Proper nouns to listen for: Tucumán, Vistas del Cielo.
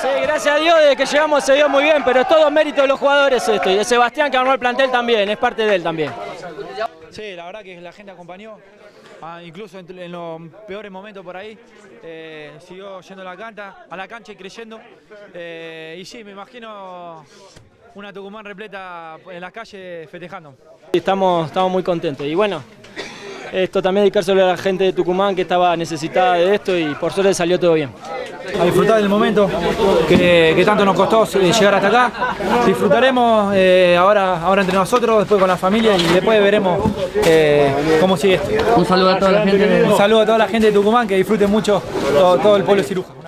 Sí, gracias a Dios, desde que llegamos se dio muy bien, pero es todo mérito de los jugadores esto, y de Sebastián que armó el plantel también, es parte de él también. Sí, la verdad que la gente acompañó, incluso en los peores momentos por ahí, siguió yendo a la cancha y creyendo, y sí, me imagino una Tucumán repleta en las calles festejando. Estamos muy contentos, y bueno, esto también dedicárselo a la gente de Tucumán que estaba necesitada de esto y por suerte salió todo bien. A disfrutar del momento que tanto nos costó llegar hasta acá. Disfrutaremos ahora entre nosotros, después con la familia y después veremos cómo sigue esto. Un saludo a toda la gente de Tucumán, que disfruten mucho todo el pueblo cirujano.